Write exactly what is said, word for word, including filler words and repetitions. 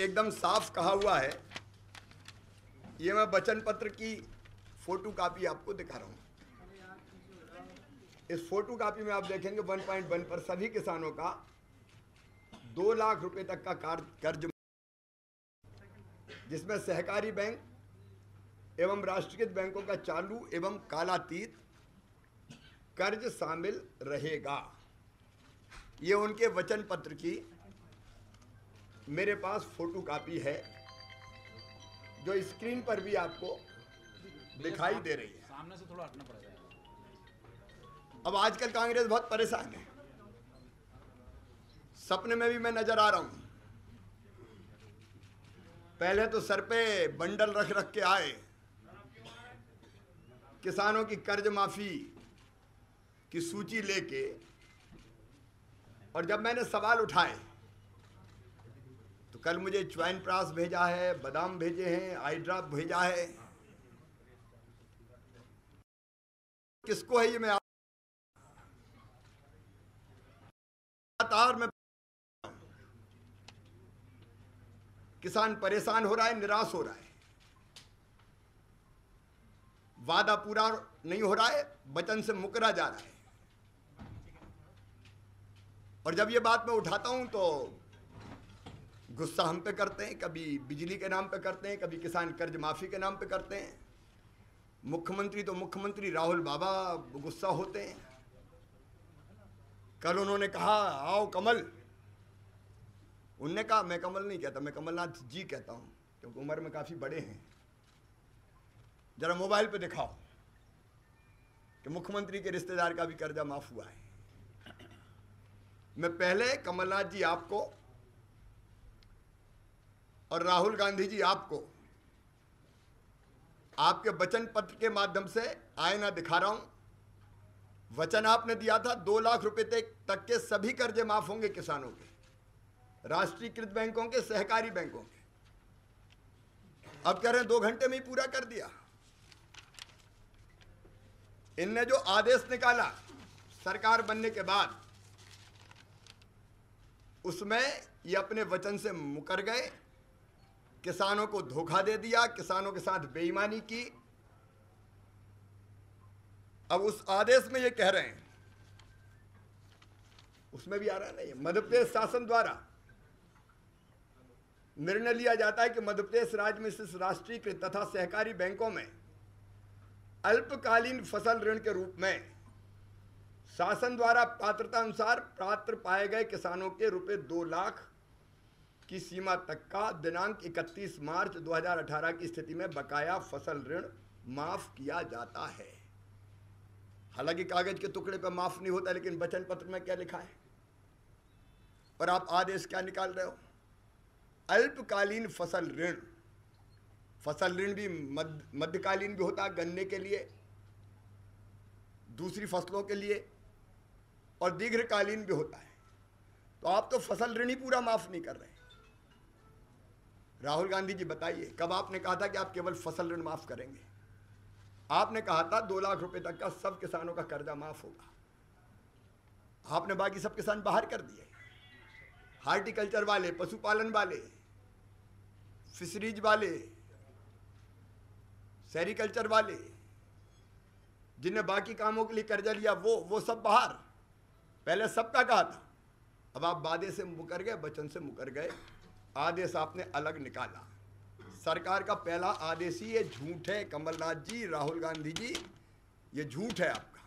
एकदम साफ कहा हुआ है। ये मैं वचन पत्र की फोटो कापी आपको दिखा रहा हूँ। इस फोटो कापी में आप देखेंगे वन पॉइंट वन पर सभी किसानों का दो लाख रुपए तक का कर्ज, जिसमें सहकारी बैंक एवं राष्ट्रीयकृत बैंकों का चालू एवं कालातीत कर्ज शामिल रहेगा। ये उनके वचन पत्र की मेरे पास फोटो कापी है, जो स्क्रीन पर भी आपको दिखाई दे रही है। सामने से थोड़ा हटना पड़ेगा। अब आजकल कांग्रेस बहुत परेशान है, सपने में भी मैं नजर आ रहा हूं। पहले तो सर पे बंडल रख रख के आए, किसानों की कर्ज माफी की सूची लेके, और जब मैंने सवाल उठाए तो कल मुझे च्यवनप्राश भेजा है, बादाम भेजे हैं, आई ड्रॉप भेजा है। किसको है ये मैं तार में, किसान परेशान हो रहा है, निराश हो रहा है, वादा पूरा नहीं हो रहा है, वचन से मुकरा जा रहा है। और जब ये बात मैं उठाता हूं तो गुस्सा हम पे करते हैं, कभी बिजली के नाम पे करते हैं, कभी किसान कर्ज माफी के नाम पे करते हैं। मुख्यमंत्री तो मुख्यमंत्री राहुल बाबा गुस्सा होते हैं। कल उन्होंने कहा आओ कमल, उनने कहा मैं कमल नहीं कहता, मैं कमलनाथ जी कहता हूँ, क्योंकि उम्र में काफ़ी बड़े हैं। जरा मोबाइल पे दिखाओ कि मुख्यमंत्री के रिश्तेदार का भी कर्जा माफ हुआ है। मैं पहले कमलनाथ जी आपको और राहुल गांधी जी आपको आपके वचन पत्र के माध्यम से आईना दिखा रहा हूँ। वचन आपने दिया था दो लाख रुपए तक के सभी कर्जे माफ होंगे किसानों के, राष्ट्रीयकृत बैंकों के, सहकारी बैंकों के। अब कह रहे हैं दो घंटे में ही पूरा कर दिया। इनने जो आदेश निकाला सरकार बनने के बाद, उसमें ये अपने वचन से मुकर गए, किसानों को धोखा दे दिया, किसानों के साथ बेईमानी की। अब उस आदेश में ये कह रहे हैं, उसमें भी आ रहा है ना, ये मध्य प्रदेश शासन द्वारा निर्णय लिया जाता है कि मध्य प्रदेश राज्य में स्थित राष्ट्रीयकृत तथा सहकारी बैंकों में अल्पकालीन फसल ऋण के रूप में शासन द्वारा पात्रता अनुसार पात्र पाए गए किसानों के रुपए दो लाख की सीमा तक का दिनांक इकतीस मार्च दो हज़ार अठारह की स्थिति में बकाया फसल ऋण माफ किया जाता है। हालांकि कागज के टुकड़े पर माफ नहीं होता, लेकिन वचन पत्र में क्या लिखा है और आप आदेश क्या निकाल रहे हो? अल्पकालीन फसल ऋण, फसल ऋण भी मध्य मध्यकालीन भी होता है, गन्ने के लिए, दूसरी फसलों के लिए, और दीर्घकालीन भी होता है। तो आप तो फसल ऋण ही पूरा माफ नहीं कर रहे। राहुल गांधी जी बताइए, कब आपने कहा था कि आप केवल फसल ऋण माफ करेंगे? आपने कहा था दो लाख रुपए तक का सब किसानों का कर्जा माफ होगा। आपने बाकी सब किसान बाहर कर दिए, हार्टिकल्चर वाले, पशुपालन वाले, फिशरीज वाले, सेरीकल्चर वाले, जिन्हें बाकी कामों के लिए कर्जा लिया, वो वो सब बाहर। पहले सबका कहा था, अब आप वादे से मुकर गए, वचन से मुकर गए, आदेश आपने अलग निकाला। सरकार का पहला आदेश ही ये झूठ है। कमलनाथ जी, राहुल गांधी जी, ये झूठ है आपका।